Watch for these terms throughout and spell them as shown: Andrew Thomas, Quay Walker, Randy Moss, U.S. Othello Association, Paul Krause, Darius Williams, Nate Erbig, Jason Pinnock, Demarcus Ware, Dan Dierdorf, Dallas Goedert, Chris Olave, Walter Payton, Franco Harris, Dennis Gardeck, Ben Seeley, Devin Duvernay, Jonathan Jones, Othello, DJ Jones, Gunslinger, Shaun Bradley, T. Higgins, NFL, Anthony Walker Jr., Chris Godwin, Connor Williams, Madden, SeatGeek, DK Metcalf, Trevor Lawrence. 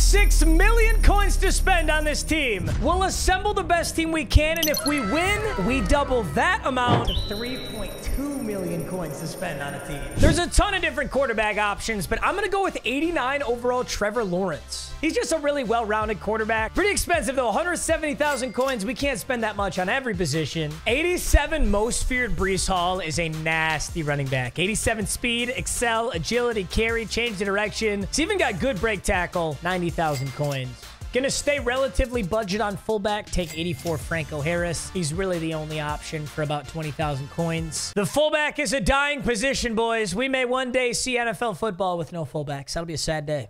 1.6 million coins to spend on this team. We'll assemble the best team we can, and if we win, we double that amount to 3.2 million coins to spend on a team. There's a ton of different quarterback options, but I'm going to go with 89 overall Trevor Lawrence. He's just a really well-rounded quarterback. Pretty expensive, though. 170,000 coins. We can't spend that much on every position. 87 most feared Breece Hall is a nasty running back. 87 speed, excel, agility, carry, change the direction. He's even got good break tackle. 90,000 coins. Gonna stay relatively budget on fullback. Take 84 Franco Harris. He's really the only option for about 20,000 coins. The fullback is a dying position, boys. We may one day see NFL football with no fullbacks. That'll be a sad day.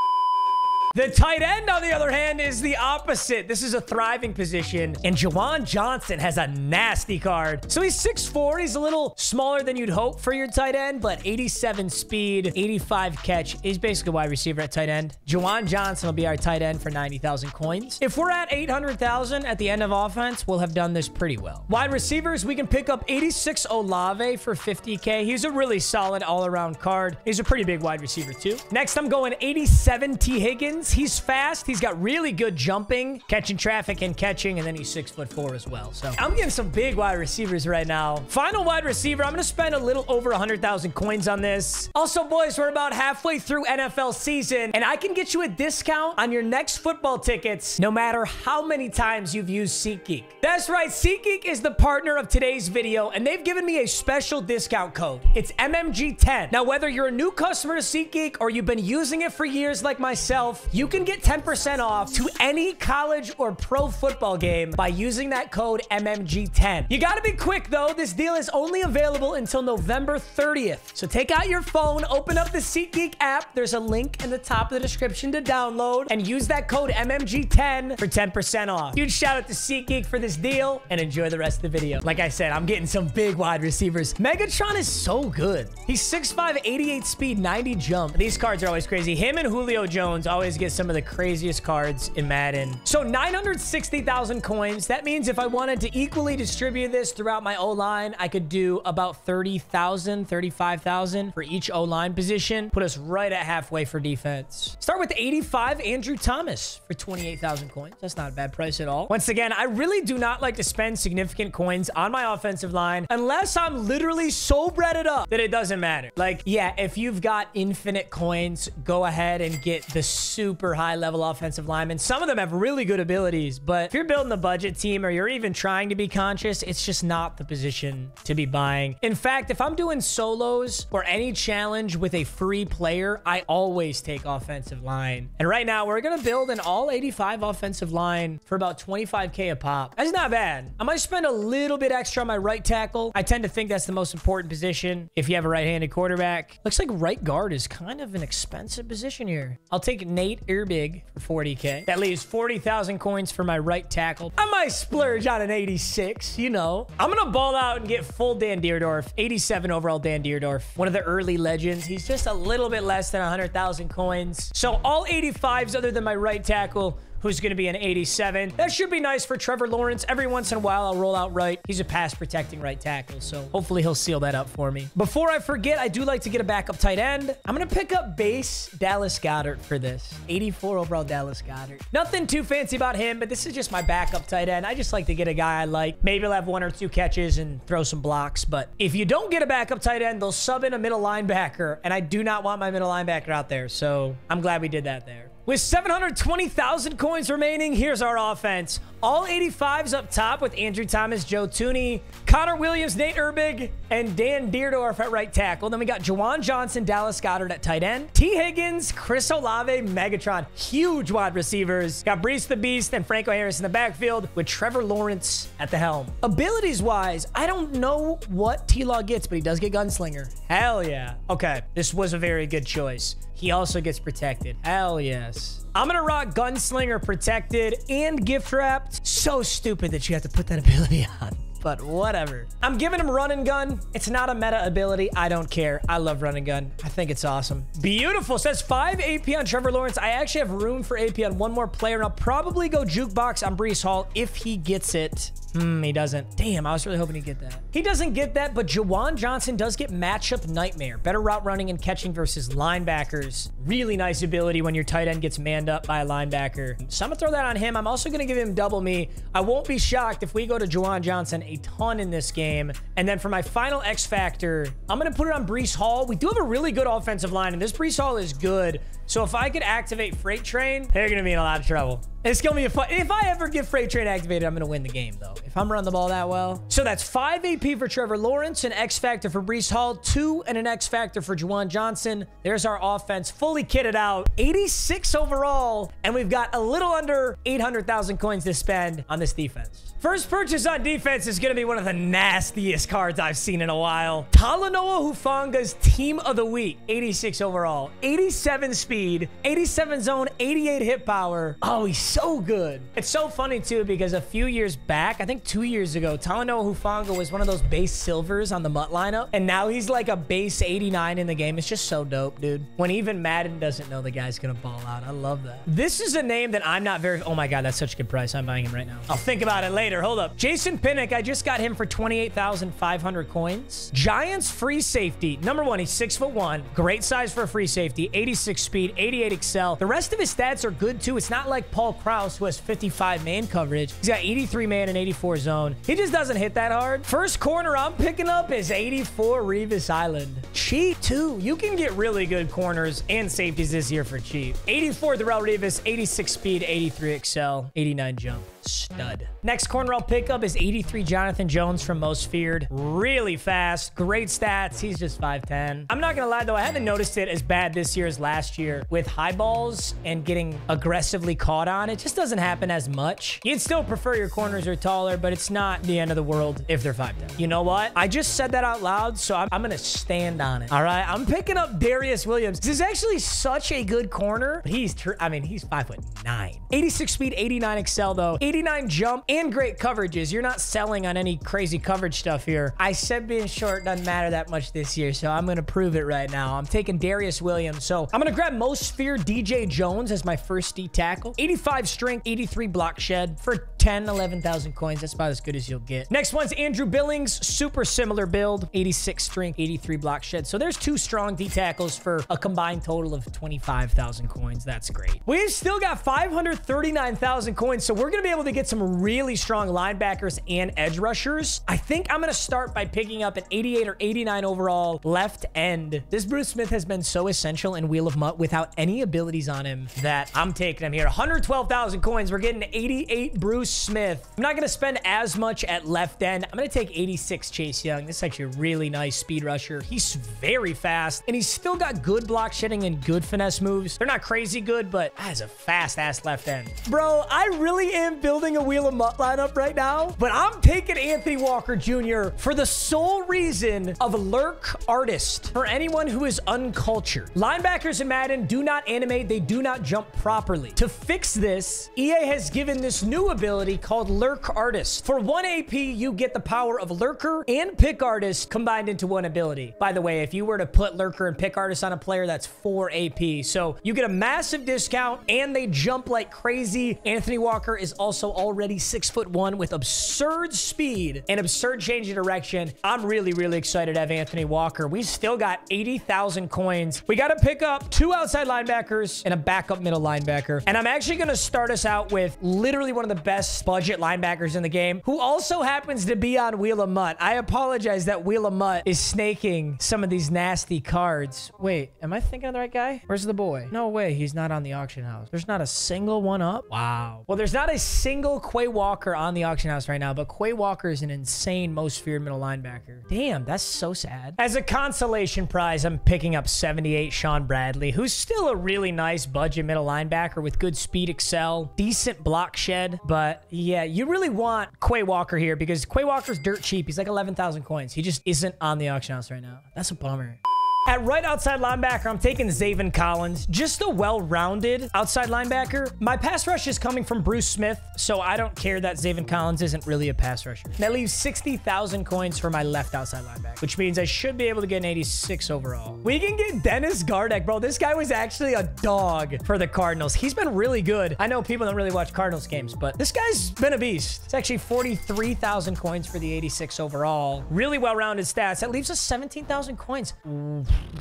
The tight end, on the other hand, is the opposite. This is a thriving position, and Juwan Johnson has a nasty card. So he's 6'4". He's a little smaller than you'd hope for your tight end, but 87 speed, 85 catch. He's basically a wide receiver at tight end. Juwan Johnson will be our tight end for 90,000 coins. If we're at 800,000 at the end of offense, we'll have done this pretty well. Wide receivers, we can pick up 86 Olave for 50K. He's a really solid all-around card. He's a pretty big wide receiver, too. Next, I'm going 87 T. Higgins. He's fast. He's got really good jumping, catching traffic and catching, and then he's 6'4" as well. So I'm getting some big wide receivers right now. Final wide receiver. I'm going to spend a little over 100,000 coins on this. Also, boys, we're about halfway through NFL season, and I can get you a discount on your next football tickets no matter how many times you've used SeatGeek. That's right. SeatGeek is the partner of today's video, and they've given me a special discount code. It's MMG10. Now, whether you're a new customer to SeatGeek or you've been using it for years like myself, you can get 10% off to any college or pro football game by using that code MMG10. You got to be quick, though. This deal is only available until November 30th. So take out your phone, open up the SeatGeek app. There's a link in the top of the description to download and use that code MMG10 for 10% off. Huge shout out to SeatGeek for this deal and enjoy the rest of the video. Like I said, I'm getting some big wide receivers. Megatron is so good. He's 6'5", 88 speed, 90 jump. These cards are always crazy. Him and Julio Jones always get some of the craziest cards in Madden. So 960,000 coins. That means if I wanted to equally distribute this throughout my O-line, I could do about 30,000, 35,000 for each O-line position. Put us right at halfway for defense. Start with 85 Andrew Thomas for 28,000 coins. That's not a bad price at all. Once again, I really do not like to spend significant coins on my offensive line unless I'm literally so breaded up that it doesn't matter. Like, yeah, if you've got infinite coins, go ahead and get the super high-level offensive linemen. Some of them have really good abilities, but if you're building a budget team or you're even trying to be conscious, it's just not the position to be buying. In fact, if I'm doing solos or any challenge with a free player, I always take offensive line. And right now, we're going to build an all-85 offensive line for about 25K a pop. That's not bad. I might spend a little bit extra on my right tackle. I tend to think that's the most important position if you have a right-handed quarterback. Looks like right guard is kind of an expensive position here. I'll take Nate Erbig for 40K. That leaves 40,000 coins for my right tackle. I might splurge on an 86, you know. I'm going to ball out and get full Dan Dierdorf. 87 overall Dan Dierdorf. One of the early legends. He's just a little bit less than 100,000 coins. So all 85s other than my right tackle, who's going to be an 87. That should be nice for Trevor Lawrence. Every once in a while, I'll roll out right. He's a pass-protecting right tackle, so hopefully he'll seal that up for me. Before I forget, I do like to get a backup tight end. I'm going to pick up base Dallas Goedert for this. 84 overall Dallas Goedert. Nothing too fancy about him, but this is just my backup tight end. I just like to get a guy I like. Maybe he'll have one or two catches and throw some blocks, but if you don't get a backup tight end, they'll sub in a middle linebacker, and I do not want my middle linebacker out there, so I'm glad we did that there. With 720,000 coins remaining, here's our offense. All 85s up top with Andrew Thomas, Joe Tooney, Connor Williams, Nate Erbig, and Dan Dierdorf at right tackle. Then we got Juwan Johnson, Dallas Goedert at tight end, T. Higgins, Chris Olave, Megatron. Huge wide receivers. Got Breece the Beast and Franco Harris in the backfield with Trevor Lawrence at the helm. Abilities-wise, I don't know what T-Law gets, but he does get Gunslinger. Hell yeah. Okay, this was a very good choice. He also gets protected. Hell yes. I'm going to rock Gunslinger protected and gift wrapped. So stupid that you have to put that ability on. but whatever. I'm giving him run and gun. It's not a meta ability. I don't care. I love run and gun. I think it's awesome. Beautiful. Says 5 AP on Trevor Lawrence. I actually have room for AP on one more player, and I'll probably go jukebox on Breece Hall if he gets it. He doesn't. Damn, I was really hoping he'd get that. He doesn't get that, but Juwan Johnson does get matchup nightmare. Better route running and catching versus linebackers. Really nice ability when your tight end gets manned up by a linebacker. So I'm gonna throw that on him. I'm also gonna give him double me. I won't be shocked if we go to Juwan Johnson a ton in this game. And then for my final X factor, I'm gonna put it on Breece Hall. We do have a really good offensive line, and this Breece Hall is good. So if I could activate Freight Train, they're gonna be in a lot of trouble. It's gonna be a fun. If I ever get Freight Train activated, I'm gonna win the game though, if I'm running the ball that well. So that's 5 AP for Trevor Lawrence, an X factor for Breece Hall, 2 and an X factor for Juwan Johnson. There's our offense fully kitted out, 86 overall, and we've got a little under 800,000 coins to spend on this defense. First purchase on defense is gonna be one of the nastiest cards I've seen in a while. Talanoa Hufanga's Team of the Week, 86 overall, 87 speed, 87 zone, 88 hit power. Oh, he's so good. It's so funny too, because a few years back, I think 2 years ago, Talanoa Hufanga was one of those base silvers on the Mutt lineup, and now he's like a base 89 in the game. It's just so dope, dude. When even Madden doesn't know the guy's gonna ball out. I love that. This is a name that I'm not very... Oh my God, that's such a good price. I'm buying him right now. I'll think about it later. Hold up. Jason Pinnock, I just got him for 28,500 coins. Giants free safety. Number one, he's 6'1". Great size for a free safety. 86 speed, 88 excel. The rest of his stats are good too. It's not like Paul Krause, who has 55 man coverage. He's got 83 man and 84 zone. He just doesn't hit that hard. First corner I'm picking up is 84 Revis Island. Cheap too. You can get really good corners and safeties this year for cheap. 84 Darrelle Revis, 86 speed, 83 excel, 89 jump. Stud. Next corner I'll pick up is 83 Jonathan Jones from Most Feared. Really fast, great stats. He's just 5'10". I'm not gonna lie though, I haven't noticed it as bad this year as last year with high balls and getting aggressively caught on. It just doesn't happen as much. You'd still prefer your corners are taller, but it's not the end of the world if they're 5'10". You know what? I just said that out loud, so I'm gonna stand on it. All right, I'm picking up Darius Williams. This is actually such a good corner. He's 5'9". 86 speed, 89 excel though. 89 jump and great coverages. You're not selling on any crazy coverage stuff here. I said being short doesn't matter that much this year, so I'm going to prove it right now. I'm taking Darius Williams. So I'm going to grab Most Feared DJ Jones as my first D tackle. 85 strength, 83 block shed for 11,000 coins. That's about as good as you'll get. Next one's Andrew Billings. Super similar build. 86 strength, 83 block shed. So there's 2 strong D tackles for a combined total of 25,000 coins. That's great. We've still got 539,000 coins, so we're going to be able to get some really strong linebackers and edge rushers. I think I'm going to start by picking up an 88 or 89 overall left end. This Bruce Smith has been so essential in Wheel of Mutt without any abilities on him that I'm taking him here. 112,000 coins. We're getting 88 Bruce Smith. I'm not going to spend as much at left end. I'm going to take 86 Chase Young. This is actually a really nice speed rusher. He's very fast, and he's still got good block shedding and good finesse moves. They're not crazy good, but that is a fast-ass left end. Bro, I really am building a Wheel of Mutt lineup right now, but I'm taking Anthony Walker Jr. for the sole reason of Lurk Artist for anyone who is uncultured. Linebackers in Madden do not animate. They do not jump properly. To fix this, EA has given this new ability called Lurk Artist. For 1 AP, you get the power of Lurker and Pick Artist combined into one ability. By the way, if you were to put Lurker and Pick Artist on a player, that's 4 AP. So you get a massive discount, and they jump like crazy. Anthony Walker is also already 6'1" with absurd speed and absurd change of direction. I'm really, really excited to have Anthony Walker. We still got 80,000 coins. We got to pick up 2 outside linebackers and a backup middle linebacker. And I'm actually going to start us out with literally one of the best budget linebackers in the game, who also happens to be on Wheel of Mutt. I apologize that Wheel of Mutt is snaking some of these nasty cards. Wait, am I thinking of the right guy? Where's the boy? No way, he's not on the auction house. There's not a single one up? Wow. Well, there's not a single Quay Walker on the auction house right now, but Quay Walker is an insane Most Feared middle linebacker. Damn, that's so sad. As a consolation prize, I'm picking up 78 Shaun Bradley, who's still a really nice budget middle linebacker with good speed excel, decent block shed, but yeah, you really want Quay Walker here because Quay Walker's dirt cheap. He's like 11,000 coins. He just isn't on the auction house right now. That's a bummer. At right outside linebacker, I'm taking Zaven Collins, just a well-rounded outside linebacker. My pass rush is coming from Bruce Smith, so I don't care that Zaven Collins isn't really a pass rusher. That leaves 60,000 coins for my left outside linebacker, which means I should be able to get an 86 overall. We can get Dennis Gardeck, bro. This guy was actually a dog for the Cardinals. He's been really good. I know people don't really watch Cardinals games, but this guy's been a beast. It's actually 43,000 coins for the 86 overall. Really well-rounded stats. That leaves us 17,000 coins.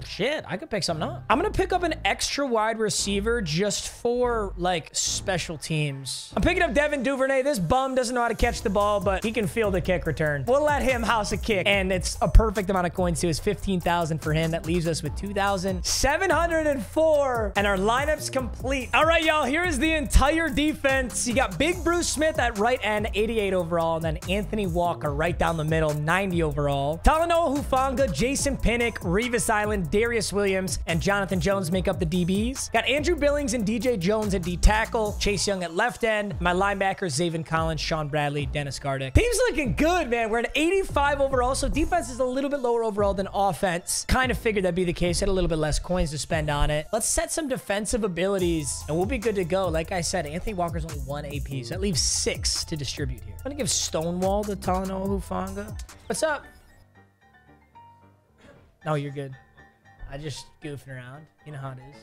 Shit, I could pick something up. I'm gonna pick up an extra wide receiver just for like special teams. I'm picking up Devin Duvernay. This bum doesn't know how to catch the ball, but he can field a kick return. We'll let him house a kick, and it's a perfect amount of coins too. It's 15,000 for him. That leaves us with 2,704, and our lineup's complete. All right, y'all, here is the entire defense. You got big Bruce Smith at right end, 88 overall, and then Anthony Walker right down the middle, 90 overall. Talanoa Hufanga, Jason Pinnock, Revis Island, Darius Williams, and Jonathan Jones make up the DBs. Got Andrew Billings and DJ Jones at D tackle, Chase Young at left end, my linebackers Zaven Collins, Shaun Bradley, Dennis Gardeck. Team's looking good, man. We're at 85 overall, so defense is a little bit lower overall than offense. Kind of figured that'd be the case. Had a little bit less coins to spend on it. Let's set some defensive abilities, and we'll be good to go. Like I said, Anthony Walker's only 1 AP, so that leaves 6 to distribute here. I'm gonna give Stonewall to Talanoa Hufanga. What's up? No, you're good. I just goofing around. You know how it is.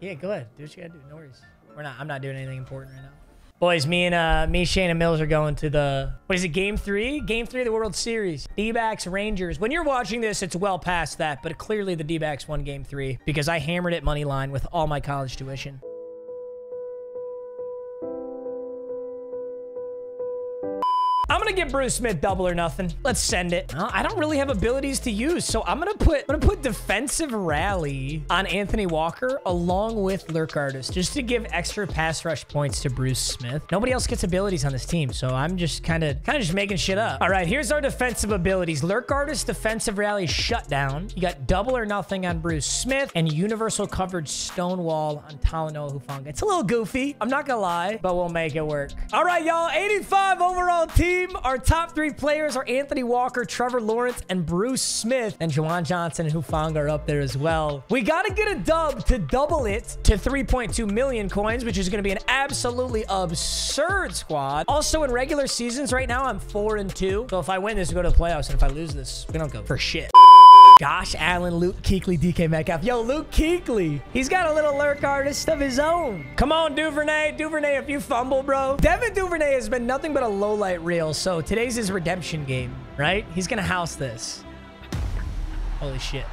Yeah, go ahead. Do what you gotta do. No worries. I'm not doing anything important right now. Boys, me, Shane, and Mills are going to the, what is it, game 3? Game 3 of the World Series. D-backs, Rangers. When you're watching this, it's well past that, but clearly the D-backs won game 3 because I hammered it money line with all my college tuition. I'm gonna give Bruce Smith double or nothing. Let's send it. Well, I don't really have abilities to use, so I'm gonna put defensive rally on Anthony Walker along with Lurk Artist just to give extra pass rush points to Bruce Smith. Nobody else gets abilities on this team, so I'm just kind of just making shit up. All right, here's our defensive abilities: Lurk Artist, defensive rally, shutdown. You got double or nothing on Bruce Smith and universal coverage Stonewall on Talanoa Hufanga. It's a little goofy, I'm not gonna lie, but we'll make it work. All right, y'all, 85 overall team. Our top 3 players are Anthony Walker, Trevor Lawrence, and Bruce Smith. And Juwan Johnson and Hufanga are up there as well. We got to get a dub to double it to 3.2 million coins, which is going to be an absolutely absurd squad. Also, in regular seasons right now, I'm 4-2. So if I win this, we go to the playoffs. And if I lose this, we don't go for shit. Josh Allen, Luke Kuechly, DK Metcalf. Yo, Luke Kuechly. He's got a little lurk artist of his own. Come on, Duvernay. Duvernay, if you fumble, bro. Devin Duvernay has been nothing but a lowlight reel, so today's his redemption game, right? He's going to house this. Holy shit.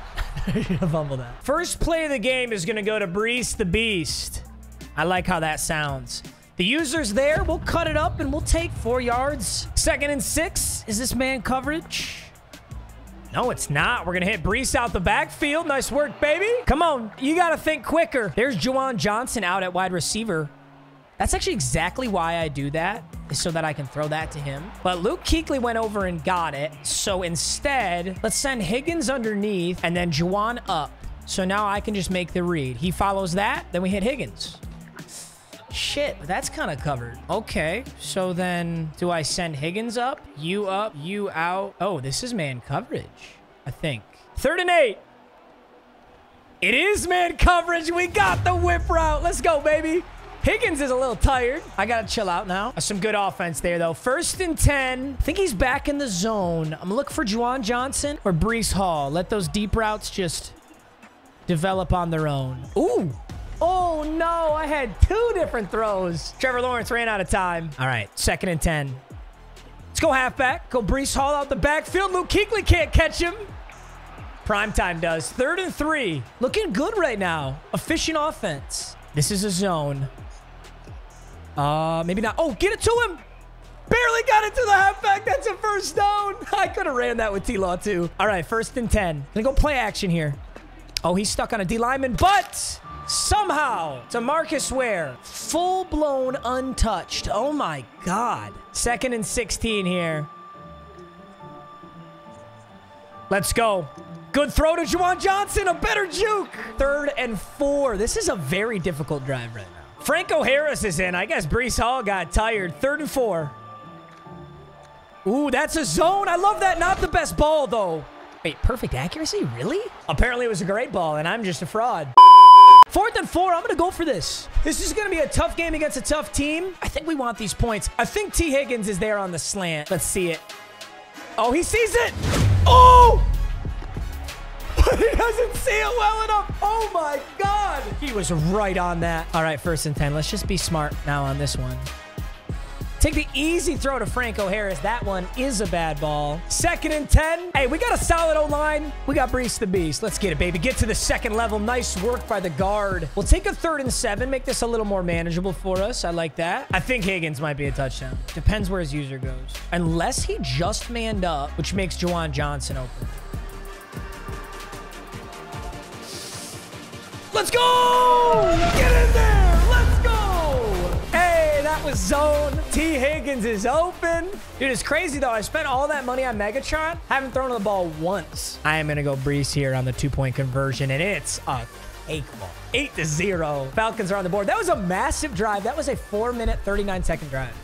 I should have fumbled that. First play of the game is going to go to Breece the Beast. I like how that sounds. The user's there. We'll cut it up, and we'll take 4 yards. 2nd and 6. Is this man coverage? No, it's not. We're going to hit Breece out the backfield. Nice work, baby. Come on. You got to think quicker. There's Juwan Johnson out at wide receiver. That's actually exactly why I do that, is so that I can throw that to him. But Luke Kuechly went over and got it. So instead, let's send Higgins underneath and then Juwan up. So now I can just make the read. He follows that. Then we hit Higgins. Shit, that's kind of covered. Okay, so then do I send Higgins up, you out? Oh, this is man coverage, I think. 3rd and 8. It is man coverage. We got the whip route. Let's go, baby. Higgins is a little tired. I got to chill out now. Some good offense there, though. 1st and 10. I think he's back in the zone. I'm going to look for Juwan Johnson or Breece Hall. Let those deep routes just develop on their own. Ooh. Oh, no, I had 2 different throws. Trevor Lawrence ran out of time. All right, 2nd and 10. Let's go halfback. Go Breece Hall out the backfield. Luke Kuechly can't catch him. Primetime does. 3rd and 3. Looking good right now. Efficient offense. This is a zone. Maybe not. Oh, get it to him. Barely got it to the halfback. That's a first down. I could have ran that with T-Law, too. All right, 1st and 10. Gonna go play action here. Oh, he's stuck on a D lineman, but... somehow DeMarcus Ware, full-blown untouched. Oh my god. 2nd and 16 here. Let's go. Good throw to Juwan Johnson. A better juke. 3rd and 4. This is a very difficult drive right now. Franco Harris is in. I guess Breece Hall got tired. 3rd and 4. Ooh, that's a zone. I love that. Not the best ball though. Wait, perfect accuracy? Really? Apparently it was a great ball, and I'm just a fraud. 4th and 4, I'm going to go for this. This is going to be a tough game against a tough team. I think we want these points. I think T. Higgins is there on the slant. Let's see it. Oh, he sees it. Oh! He doesn't see it well enough. Oh, my God. He was right on that. All right, 1st and 10. Let's just be smart now on this one. Take the easy throw to Franco Harris. That one is a bad ball. 2nd and 10. Hey, we got a solid O-line. We got Breece the Beast. Let's get it, baby. Get to the second level. Nice work by the guard. We'll take a 3rd and 7. Make this a little more manageable for us. I like that. I think Higgins might be a touchdown. Depends where his user goes. Unless he just manned up, which makes Juwan Johnson open. Let's go! Get in there! Let's go! Hey, that was zone. T. Higgins is open. Dude, it's crazy, though. I spent all that money on Megatron. Haven't thrown the ball once. I am going to go Breece here on the two-point conversion, and it's a cakeball. 8-0. Falcons are on the board. That was a massive drive. That was a 4-minute, 39-second drive.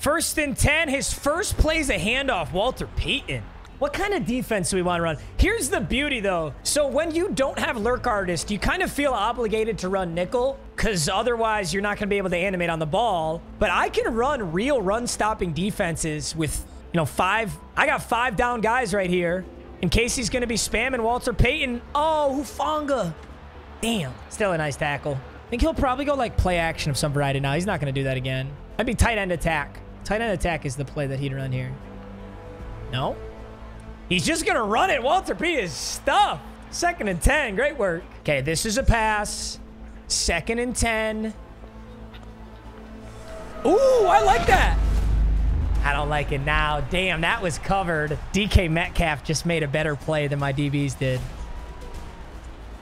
1st and 10. His first play's a handoff. Walter Payton. What kind of defense do we want to run? Here's the beauty, though. So when you don't have Lurk Artist, you kind of feel obligated to run nickel because otherwise you're not going to be able to animate on the ball. But I can run real run-stopping defenses with, you know, I got five down guys right here in case he's going to be spamming Walter Payton. Oh, Hufanga. Damn. Still a nice tackle. I think he'll probably go, like, play action of some variety now. He's not going to do that again. I'd be tight end attack. Tight end attack is the play that he'd run here. No? He's just going to run it. Walter P is stuffed. 2nd and 10. Great work. Okay, this is a pass. 2nd and 10. Ooh, I like that. I don't like it now. Damn, that was covered. DK Metcalf just made a better play than my DBs did.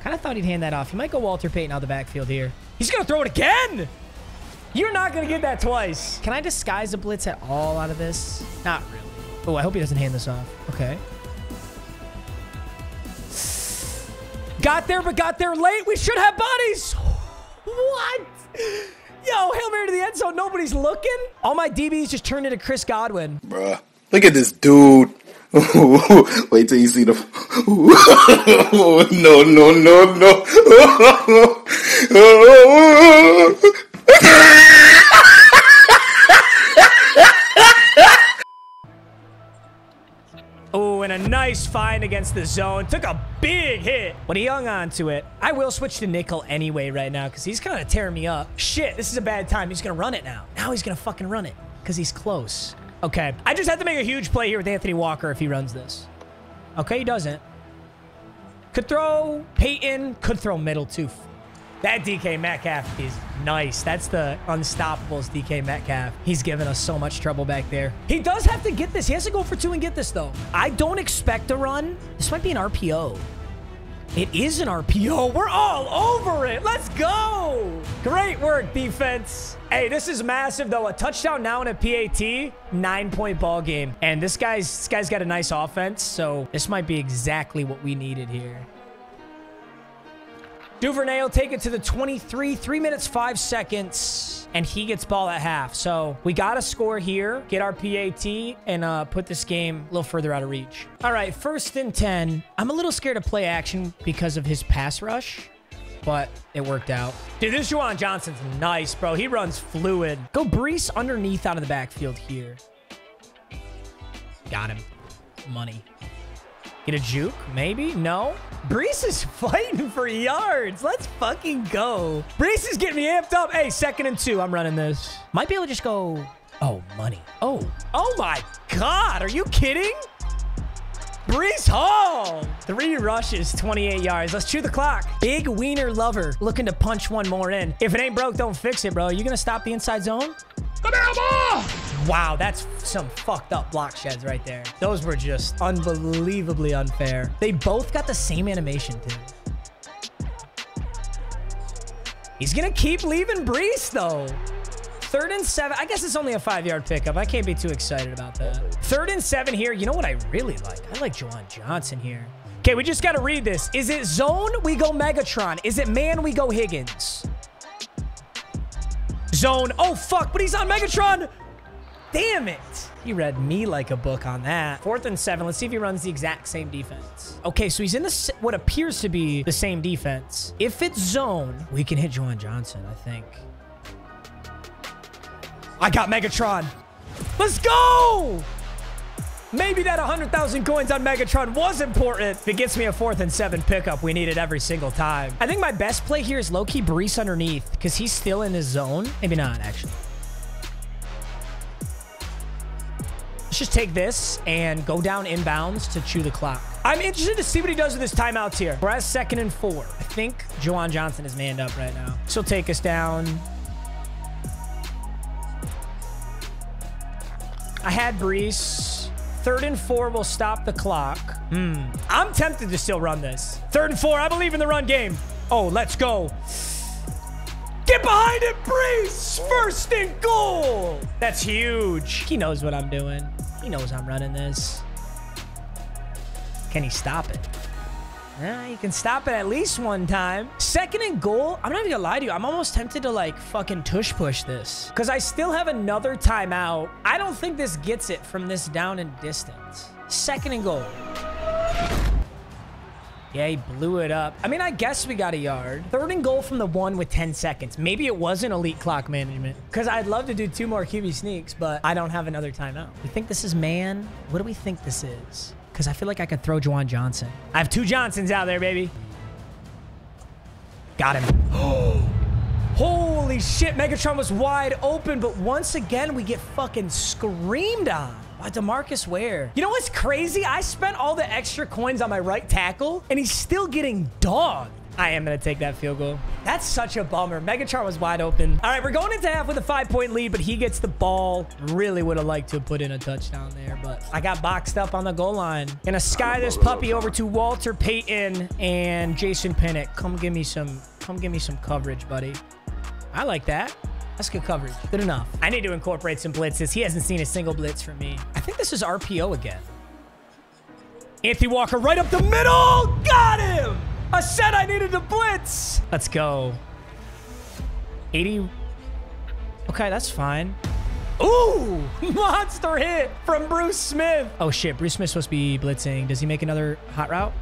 Kind of thought he'd hand that off. He might go Walter Payton out of the backfield here. He's going to throw it again. You're not going to get that twice. Can I disguise a blitz at all out of this? Not really. Oh, I hope he doesn't hand this off. Okay. Got there, but got there late. We should have bodies. What? Yo, Hail Mary to the end zone. Nobody's looking. All my DBs just turned into Chris Godwin. Bruh, look at this dude. Wait till you see the... No, no, no, no. And a nice find against the zone. Took a big hit, but he hung on to it. I will switch to nickel anyway right now because he's kind of tearing me up. Shit, this is a bad time. He's going to run it now. Now he's going to fucking run it because he's close. Okay. I just have to make a huge play here with Anthony Walker if he runs this. Okay, he doesn't. Could throw Payton. Could throw middle too. That DK Metcalf is nice. That's the Unstoppables DK Metcalf. He's given us so much trouble back there. He does have to get this. He has to go for two and get this, though. I don't expect a run. This might be an RPO. It is an RPO. We're all over it. Let's go. Great work, defense. Hey, this is massive, though. A touchdown now and a PAT. 9-point ball game. And this guy's got a nice offense, so this might be exactly what we needed here. Duvernay will take it to the 23, 3 minutes, 5 seconds, and he gets ball at half. So we got to score here, get our PAT, and put this game a little further out of reach. All right, 1st and 10. I'm a little scared of play action because of his pass rush, but it worked out. Dude, this Juwan Johnson's nice, bro. He runs fluid. Go Breece underneath out of the backfield here. Got him. Money. Get a juke? Maybe? No? Breece is fighting for yards. Let's fucking go. Breece is getting me amped up. Hey, 2nd and 2. I'm running this. Might be able to just go... Oh, money. Oh. Oh, my God. Are you kidding? Breece Hall. 3 rushes, 28 yards. Let's chew the clock. Big wiener lover looking to punch one more in. If it ain't broke, don't fix it, bro. You going to stop the inside zone? Come here, ball! Wow, that's some fucked up block sheds right there. Those were just unbelievably unfair. They both got the same animation, dude. He's going to keep leaving Breece, though. 3rd and 7. I guess it's only a 5-yard pickup. I can't be too excited about that. 3rd and 7 here. You know what I really like? I like Juwan Johnson here. Okay, we just got to read this. Is it zone? We go Megatron. Is it man? We go Higgins. Zone. Oh, fuck, but he's on Megatron. Damn it. You read me like a book on that. 4th and 7. Let's see if he runs the exact same defense. Okay, so he's in the what appears to be the same defense. If it's zone, we can hit Juwan Johnson, I think. I got Megatron. Let's go! Maybe that 100,000 coins on Megatron was important. If it gets me a 4th and 7 pickup, we need it every single time. I think my best play here is low-key Breece underneath because he's still in his zone. Maybe not, actually. Let's just take this and go down inbounds to chew the clock. I'm interested to see what he does with his timeouts here. We're at 2nd and 4. I think Juwan Johnson is manned up right now. This will take us down. I had Breece. 3rd and 4 will stop the clock. I'm tempted to still run this. 3rd and 4. I believe in the run game. Oh, let's go. Get behind it, Breece. 1st and goal. That's huge. He knows what I'm doing. He knows I'm running this. Can he stop it? Nah, you can stop it at least one time. 2nd and goal. I'm not even gonna lie to you. I'm almost tempted to like fucking tush push this because I still have another timeout. I don't think this gets it from this down and distance. 2nd and goal. Yeah, he blew it up. I mean, I guess we got a yard. 3rd and goal from the 1 with 10 seconds. Maybe it wasn't elite clock management because I'd love to do 2 more QB sneaks, but I don't have another timeout. We think this is man. What do we think this is? Because I feel like I could throw Juwan Johnson. I have 2 Johnsons out there, baby. Got him. Holy shit, Megatron was wide open, but once again, we get fucking screamed on by DeMarcus Ware. You know what's crazy? I spent all the extra coins on my right tackle, and he's still getting dogged. I am going to take that field goal. That's such a bummer. Megatron was wide open. All right, we're going into half with a 5-point lead, but he gets the ball. Really would have liked to have put in a touchdown there, but I got boxed up on the goal line. Going to sky this puppy over to Walter Payton and Jason Pinnock. Come give me some coverage, buddy. I like that. That's good coverage. Good enough. I need to incorporate some blitzes. He hasn't seen a single blitz from me. I think this is RPO again. Anthony Walker right up the middle. Got him. I said I needed to blitz. Let's go. 80. Okay, that's fine. Ooh, monster hit from Bruce Smith. Oh, shit. Bruce Smith's supposed to be blitzing. Does he make another hot route?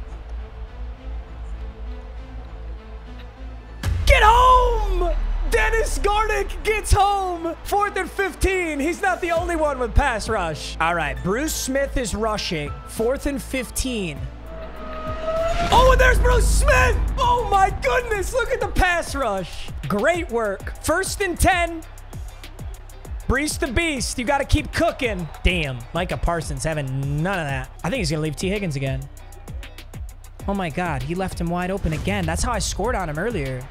Get home. Dennis Gardeck gets home. 4th and 15. He's not the only one with pass rush. All right, Bruce Smith is rushing. 4th and 15. Oh, and there's Bruce Smith. Oh, my goodness. Look at the pass rush. Great work. 1st and 10. Breece the Beast. You got to keep cooking. Damn. Micah Parsons having none of that. I think he's going to leave T. Higgins again. Oh, my God. He left him wide open again. That's how I scored on him earlier.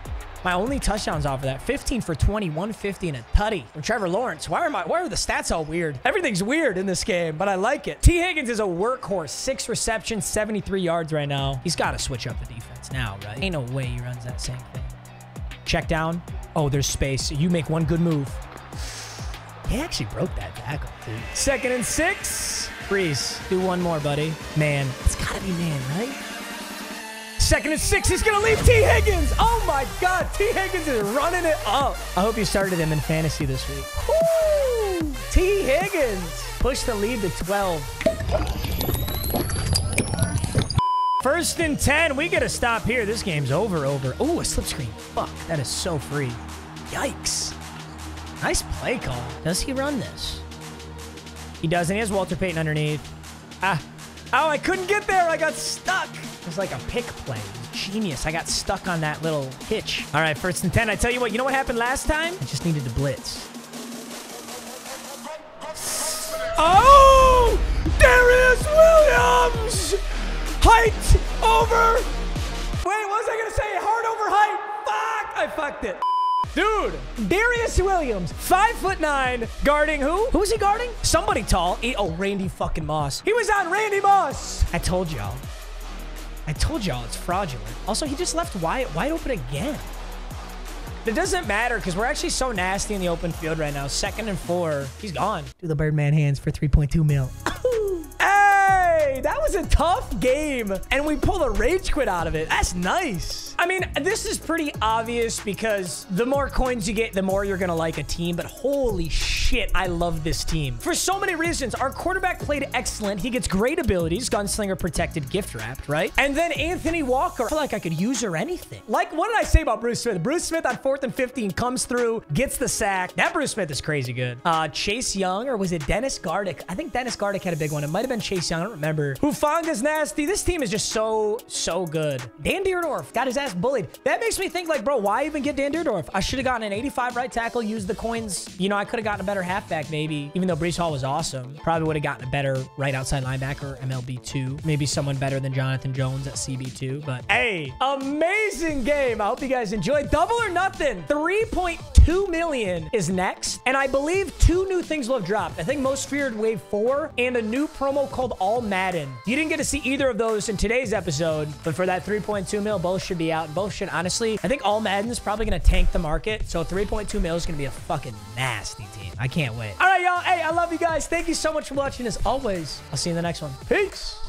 My only touchdowns off of that. 15 for 20, 150, and a tutty from Trevor Lawrence. Why are the stats all weird? Everything's weird in this game, but I like it. T. Higgins is a workhorse. 6 receptions, 73 yards right now. He's got to switch up the defense now, right? Ain't no way he runs that same thing. Check down. Oh, there's space. You make one good move. He actually broke that tackle, dude. 2nd and 6. Breece, do one more, buddy. Man, it's got to be man, right? 2nd and 6. He's going to leave T. Higgins. Oh, my God. T. Higgins is running it up. I hope you started him in fantasy this week. Woo! T. Higgins. Push the lead to 12. 1st and 10. We got to stop here. This game's over. Oh, a slip screen. Fuck. That is so free. Yikes. Nice play call. Does he run this? He doesn't. He has Walter Payton underneath. Ah. Oh, I couldn't get there. I got stuck. It was like a pick play. Genius. I got stuck on that little hitch. All right, 1st and 10. I tell you what, you know what happened last time? I just needed to blitz. Oh! Darius Williams! Height over... Wait, what was I going to say? Heart over height. Fuck! I fucked it. Dude, Darius Williams, 5'9", guarding who? Who's he guarding? Somebody tall. Oh, Randy fucking Moss. He was on Randy Moss. I told y'all it's fraudulent. Also, he just left wide open again. It doesn't matter because we're actually so nasty in the open field right now. 2nd and 4. He's gone. Do the Birdman hands for 3.2 mil. Hey, that was a tough game. And we pulled a rage quit out of it. That's nice. I mean, this is pretty obvious because the more coins you get, the more you're going to like a team. But holy shit, I love this team for so many reasons. Our quarterback played excellent. He gets great abilities. Gunslinger, protected, gift wrapped, right? And then Anthony Walker. I feel like I could use her anything. Like, what did I say about Bruce Smith? Bruce Smith on 4th and 15 comes through, gets the sack. That Bruce Smith is crazy good. Chase Young, or was it Dennis Gardeck? I think Dennis Gardeck had a big one. It might have been Chase Young. I don't remember. Hufanga's nasty. This team is just so good. Dan Dierdorf got his ass bullied. That makes me think, like, bro, why even get Dan Dierdorf? I should have gotten an 85 right tackle, used the coins. You know, I could have gotten a better halfback maybe, even though Breece Hall was awesome. Probably would have gotten a better right outside linebacker, MLB2. Maybe someone better than Jonathan Jones at CB2. But hey, amazing game. I hope you guys enjoyed. Double or nothing. 3.2 million is next. And I believe 2 new things will have dropped. I think Most Feared Wave 4 and a new promo called All Madden. You didn't get to see either of those in today's episode, but for that 3.2 mil, both should be out. Both should, honestly, I think All Madden is probably going to tank the market. So 3.2 mil is going to be a fucking nasty team. I can't wait. All right, y'all. Hey, I love you guys. Thank you so much for watching. As always, I'll see you in the next one. Peace.